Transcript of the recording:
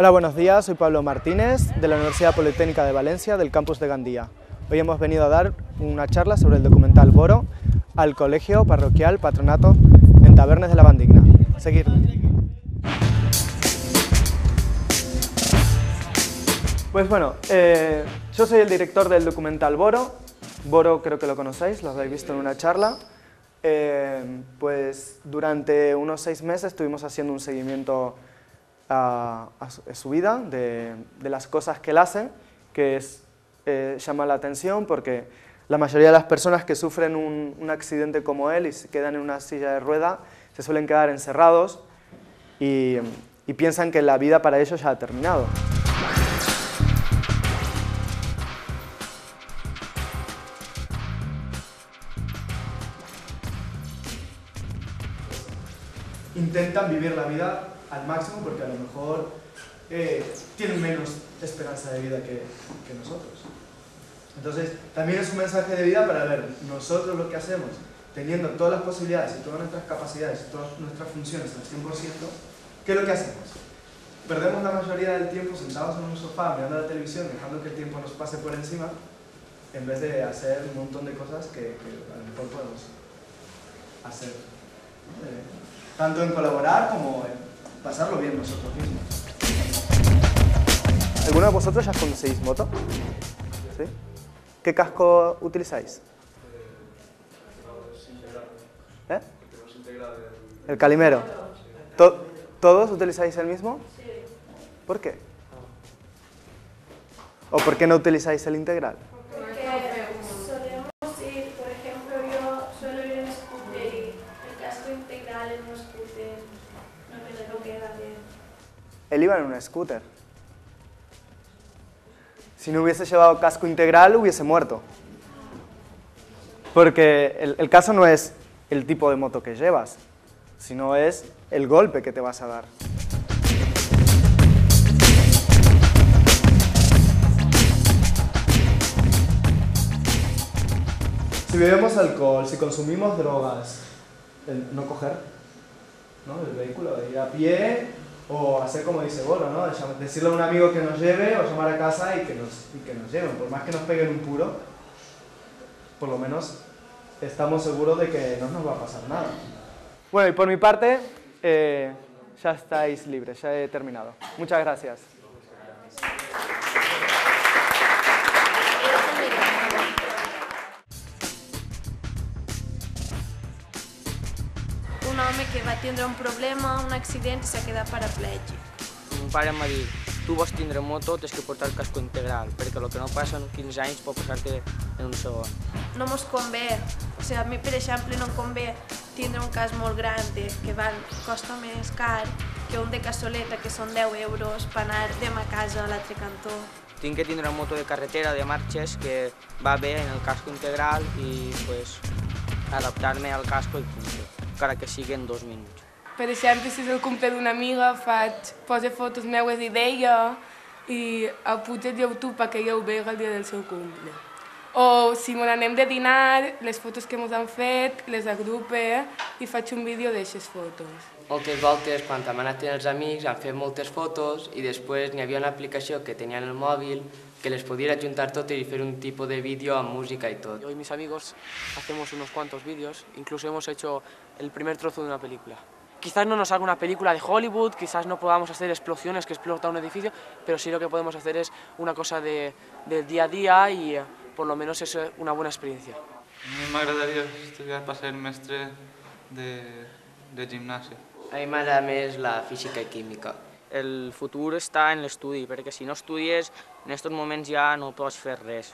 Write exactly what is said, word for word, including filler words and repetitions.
Hola, buenos días, soy Pablo Martínez de la Universidad Politécnica de Valencia del campus de Gandía. Hoy hemos venido a dar una charla sobre el documental Boro al colegio parroquial Patronato en Tavernes de la Valldigna. Seguidme. Pues bueno, eh, yo soy el director del documental Boro. Boro creo que lo conocéis, lo habéis visto en una charla. Eh, pues durante unos seis meses estuvimos haciendo un seguimiento a, a, su, a su vida, de, de las cosas que él hace, que es, eh, llama la atención porque la mayoría de las personas que sufren un, un accidente como él y se quedan en una silla de rueda se suelen quedar encerrados y, y piensan que la vida para ellos ya ha terminado. Intentan vivir la vida al máximo porque a lo mejor eh, tienen menos esperanza de vida que, que nosotros. Entonces, también es un mensaje de vida para ver nosotros lo que hacemos, teniendo todas las posibilidades y todas nuestras capacidades, todas nuestras funciones al cien por ciento, ¿qué es lo que hacemos? Perdemos la mayoría del tiempo sentados en un sofá, mirando la televisión, dejando que el tiempo nos pase por encima, en vez de hacer un montón de cosas que, que a lo mejor podemos hacer. Eh, tanto en colaborar como en pasarlo bien nosotros mismos. ¿Alguno de vosotros ya conducís moto? ¿Sí? ¿Qué casco utilizáis? ¿Eh? El calimero. ¿To- ¿Todos utilizáis el mismo? Sí. ¿Por qué? ¿O por qué no utilizáis el integral? Él iba en un scooter. Si no hubiese llevado casco integral, hubiese muerto. Porque el, el caso no es el tipo de moto que llevas, sino es el golpe que te vas a dar. Si bebemos alcohol, si consumimos drogas, el no coger, ¿no?, el vehículo, ir a pie, o hacer como dice Boro, ¿no?, decirle a un amigo que nos lleve o llamar a casa y que nos, y que nos lleven. Por más que nos peguen un puro, por lo menos estamos seguros de que no nos va a pasar nada. Bueno, y por mi parte, eh, ya estáis libres, ya he terminado. Muchas gracias. Un home que va tindre un problema, un accident i s'ha quedat paraplègic. Mon pare em va dir, tu vols tindre moto, tens que portar el casco integral, perquè el que no passa en quinze anys pot passar-te en un segon. No mos convé, o sigui, a mi, per exemple, no em convé tindre un cas molt gran que costa més car que un de cassoleta, que són deu euros, per anar demà a casa a l'altre cantó. Tinc que tindre una moto de carretera, de marxes, que va bé en el casco integral i adaptar-me al casco i punto. Encara que sigui en dos minuts. Per exemple, si és el cumple d'una amiga, poso fotos meues i d'ella i el pujo a YouTube perquè ella ho vegi el dia del seu cumple. O si ens anem de dinar, les fotos que ens han fet, les agrupe i faig un vídeo d'aixes fotos. Moltes voltes, quan hem anat amb els amics, han fet moltes fotos i després n'hi havia una aplicació que tenia en el mòbil que les podía juntar todo y hacer un tipo de vídeo a música y todo. Yo y mis amigos hacemos unos cuantos vídeos, incluso hemos hecho el primer trozo de una película. Quizás no nos salga una película de Hollywood, quizás no podamos hacer explosiones que explota un edificio, pero sí lo que podemos hacer es una cosa de, del día a día y por lo menos es una buena experiencia. A mí me agradaría estudiar para ser mestre de, de gimnasia. A mí me agrada más la física y química. El futur està en l'estudi, perquè si no estudies, en aquests moments ja no pots fer res.